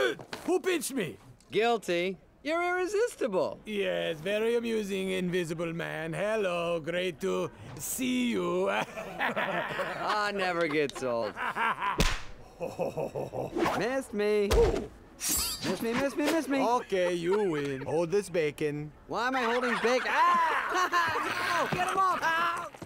it! Who pinched me? Guilty. You're irresistible. Yes, very amusing, Invisible Man. Hello, great to see you. Ah, never gets old. Missed me. Miss me, miss me, miss me. Okay, you win. Hold this bacon. Why am I holding bacon? Ah! No, get him off! Ah!